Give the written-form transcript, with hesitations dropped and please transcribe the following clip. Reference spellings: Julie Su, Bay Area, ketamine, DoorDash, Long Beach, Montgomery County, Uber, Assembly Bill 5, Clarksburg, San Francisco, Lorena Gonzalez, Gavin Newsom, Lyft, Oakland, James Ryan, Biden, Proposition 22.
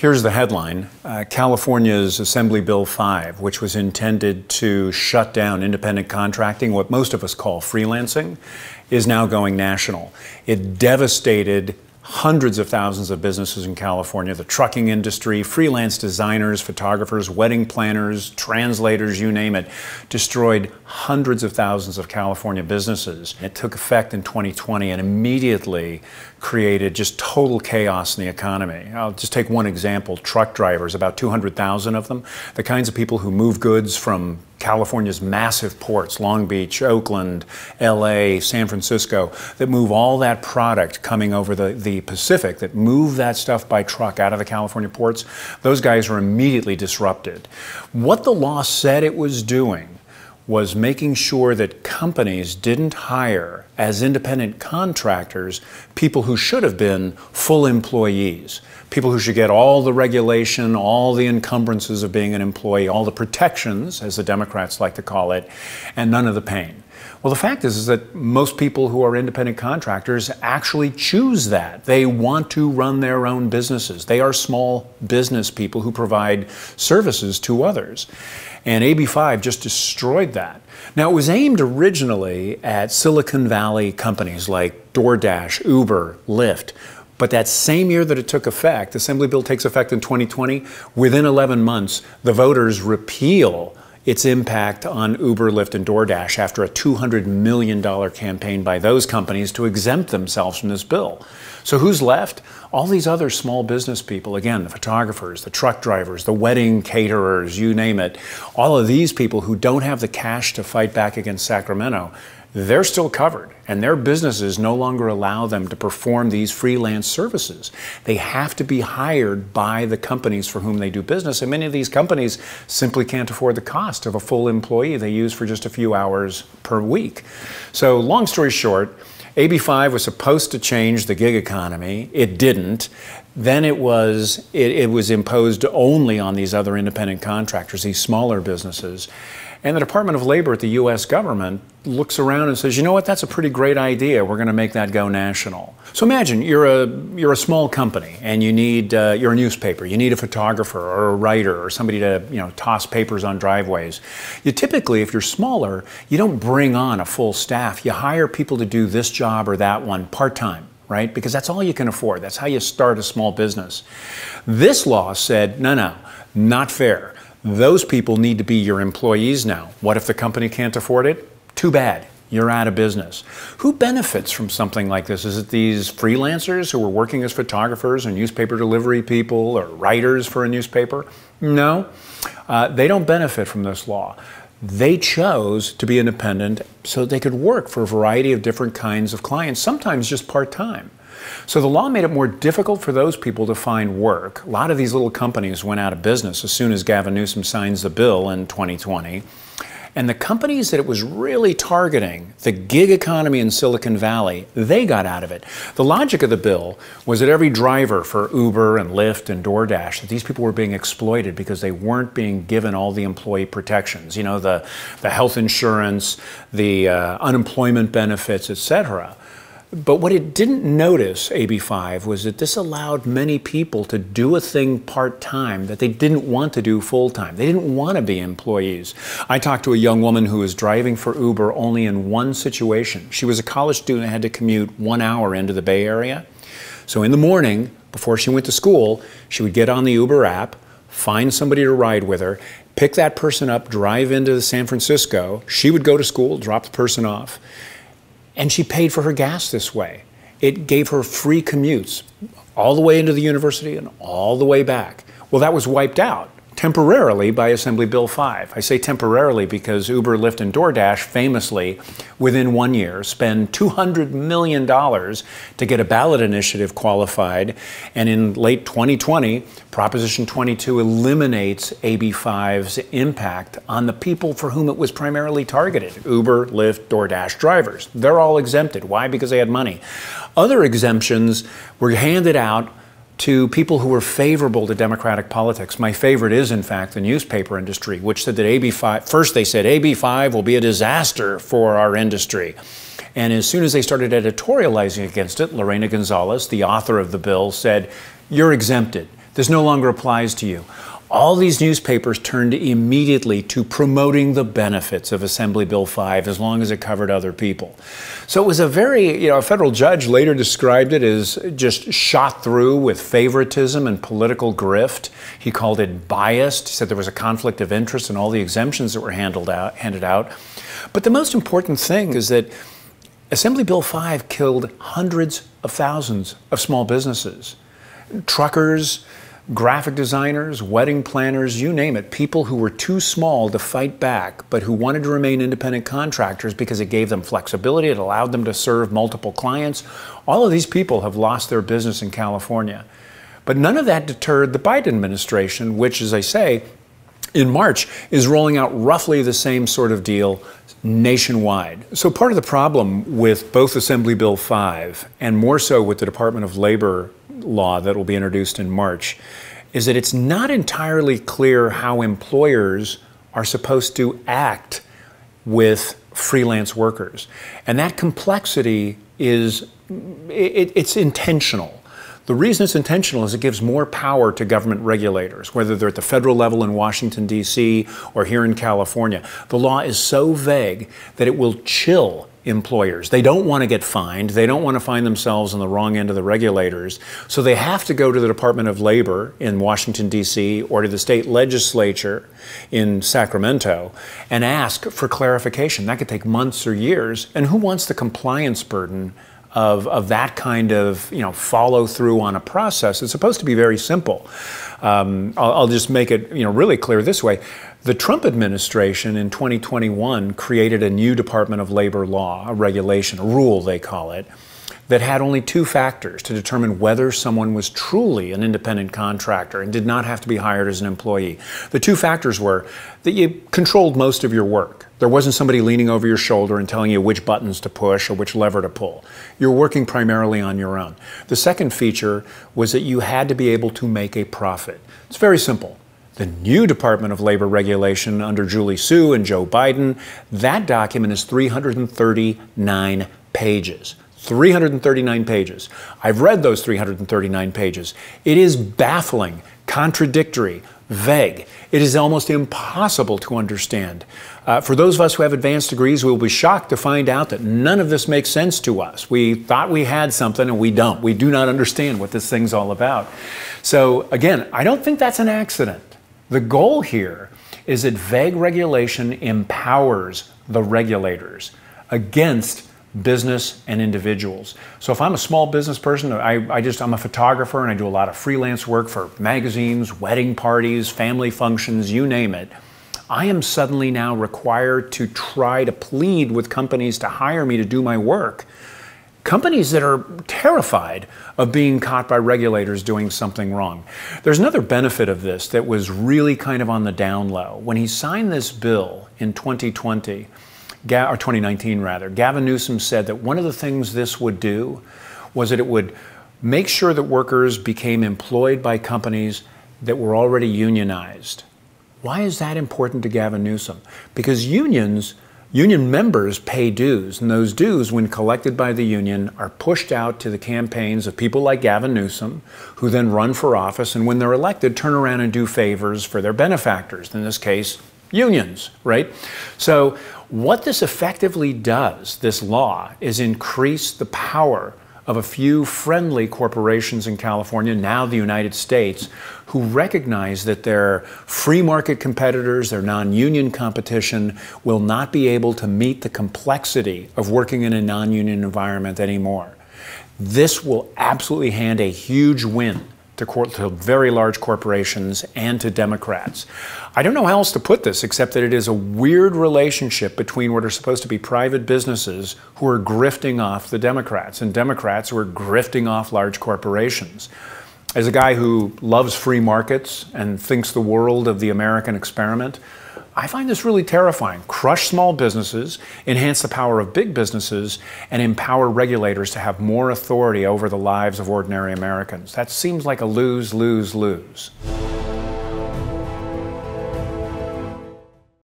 Here's the headline. California's Assembly Bill 5, which was intended to shut down independent contracting, what most of us call freelancing, is now going national. It devastated hundreds of thousands of businesses in California, the trucking industry, freelance designers, photographers, wedding planners, translators, you name it, destroyed hundreds of thousands of California businesses. It took effect in 2020 and immediately created just total chaos in the economy. I'll just take one example, truck drivers, about 200,000 of them, the kinds of people who move goods from California's massive ports, Long Beach, Oakland, LA, San Francisco, that move all that product coming over the Pacific, that move that stuff by truck out of the California ports, those guys were immediately disrupted. What the law said it was doing was making sure that companies didn't hire as independent contractors people who should have been full employees, people who should get all the regulation, all the encumbrances of being an employee, all the protections, as the Democrats like to call it, and none of the pain. Well, the fact is that most people who are independent contractors actually choose that. They want to run their own businesses. They are small business people who provide services to others. And AB5 just destroyed that. Now, it was aimed originally at Silicon Valley companies like DoorDash, Uber, Lyft. But that same year that it took effect, the Assembly Bill takes effect in 2020, within 11 months, the voters repeal its impact on Uber, Lyft, and DoorDash after a $200 million campaign by those companies to exempt themselves from this bill. So who's left? All these other small business people, again, the photographers, the truck drivers, the wedding caterers, you name it, all of these people who don't have the cash to fight back against Sacramento, they're still covered, and their businesses no longer allow them to perform these freelance services. They have to be hired by the companies for whom they do business, and many of these companies simply can't afford the cost of a full employee they use for just a few hours per week. So long story short, AB5 was supposed to change the gig economy. It didn't. Then it was imposed only on these other independent contractors, these smaller businesses. And the Department of Labor at the U.S. government looks around and says, you know what, that's a pretty great idea. We're going to make that go national. So imagine you're a small company and you need you're a newspaper. You need a photographer or a writer or somebody to toss papers on driveways. You typically, if you're smaller, you don't bring on a full staff. You hire people to do this job or that one part-time, right? Because that's all you can afford. That's how you start a small business. This law said, no, no, not fair. Those people need to be your employees now. What if the company can't afford it? Too bad. You're out of business. Who benefits from something like this? Is it these freelancers who are working as photographers or newspaper delivery people or writers for a newspaper? No, they don't benefit from this law. They chose to be independent so they could work for a variety of different kinds of clients, sometimes just part-time. So the law made it more difficult for those people to find work. A lot of these little companies went out of business as soon as Gavin Newsom signs the bill in 2020. And the companies that it was really targeting, the gig economy in Silicon Valley, they got out of it. The logic of the bill was that every driver for Uber and Lyft and DoorDash, that these people were being exploited because they weren't being given all the employee protections, you know, the health insurance, the unemployment benefits, etc. But what it didn't notice, AB5, was that this allowed many people to do a thing part-time that they didn't want to do full-time. They didn't want to be employees. I talked to a young woman who was driving for Uber only in one situation. She was a college student and had to commute 1 hour into the Bay Area. So in the morning, before she went to school, she would get on the Uber app, find somebody to ride with her, pick that person up, drive into San Francisco. She would go to school, drop the person off. And she paid for her gas this way. It gave her free commutes all the way into the university and all the way back. Well, that was wiped out temporarily by Assembly Bill 5. I say temporarily because Uber, Lyft, and DoorDash famously, within 1 year, spend $200 million to get a ballot initiative qualified. And in late 2020, Proposition 22 eliminates AB5's impact on the people for whom it was primarily targeted, Uber, Lyft, DoorDash drivers. They're all exempted. Why? Because they had money. Other exemptions were handed out to people who were favorable to Democratic politics. My favorite is, in fact, the newspaper industry, which said that AB5, first they said AB5 will be a disaster for our industry. And as soon as they started editorializing against it, Lorena Gonzalez, the author of the bill, said, you're exempted. This no longer applies to you. All these newspapers turned immediately to promoting the benefits of Assembly Bill 5 as long as it covered other people. So it was a very, a federal judge later described it as just shot through with favoritism and political grift. He called it biased. He said there was a conflict of interest in all the exemptions that were handed out. But the most important thing is that Assembly Bill 5 killed hundreds of thousands of small businesses, truckers, graphic designers, wedding planners, you name it, people who were too small to fight back, but who wanted to remain independent contractors because it gave them flexibility, it allowed them to serve multiple clients. All of these people have lost their business in California. But none of that deterred the Biden administration, which, as I say, in March is rolling out roughly the same sort of deal nationwide. So part of the problem with both Assembly Bill 5 and more so with the Department of Labor law that will be introduced in March is that it's not entirely clear how employers are supposed to act with freelance workers. And that complexity is, it's intentional. The reason it's intentional is it gives more power to government regulators, whether they're at the federal level in Washington, D.C. or here in California. The law is so vague that it will chill employers. They don't want to get fined. They don't want to find themselves on the wrong end of the regulators. So they have to go to the Department of Labor in Washington, D.C. or to the state legislature in Sacramento and ask for clarification. That could take months or years. And who wants the compliance burden of that kind of follow through on a process? It's supposed to be very simple. I'll just make it really clear this way. The Trump administration in 2021 created a new Department of Labor law, a regulation, a rule they call it, that had only two factors to determine whether someone was truly an independent contractor and did not have to be hired as an employee. The two factors were that you controlled most of your work. There wasn't somebody leaning over your shoulder and telling you which buttons to push or which lever to pull. You're working primarily on your own. The second feature was that you had to be able to make a profit. It's very simple. The new Department of Labor regulation under Julie Su and Joe Biden, that document is 339 pages. 339 pages. I've read those 339 pages. It is baffling, contradictory, vague. It is almost impossible to understand. For those of us who have advanced degrees, we will be shocked to find out that none of this makes sense to us. We thought we had something and we don't. We do not understand what this thing's all about. So again, I don't think that's an accident. The goal here is that vague regulation empowers the regulators against business and individuals. So if I'm a small business person, I'm a photographer and I do a lot of freelance work for magazines, wedding parties, family functions, you name it. I am suddenly now required to try to plead with companies to hire me to do my work. Companies that are terrified of being caught by regulators doing something wrong. There's another benefit of this that was really kind of on the down low. When he signed this bill in 2020, or 2019 rather, Gavin Newsom said that one of the things this would do was that it would make sure that workers became employed by companies that were already unionized. Why is that important to Gavin Newsom? Because union members pay dues, and those dues, when collected by the union, are pushed out to the campaigns of people like Gavin Newsom, who then run for office, and when they're elected, turn around and do favors for their benefactors, in this case, unions, right? So what this effectively does, this law, is increase the power of a few friendly corporations in California, now the United States, who recognize that their free market competitors, their non-union competition, will not be able to meet the complexity of working in a non-union environment anymore. This will absolutely hand a huge win to very large corporations and to Democrats. I don't know how else to put this except that it is a weird relationship between what are supposed to be private businesses who are grifting off the Democrats and Democrats who are grifting off large corporations. As a guy who loves free markets and thinks the world of the American experiment, I find this really terrifying. Crush small businesses, enhance the power of big businesses, and empower regulators to have more authority over the lives of ordinary Americans. That seems like a lose, lose, lose.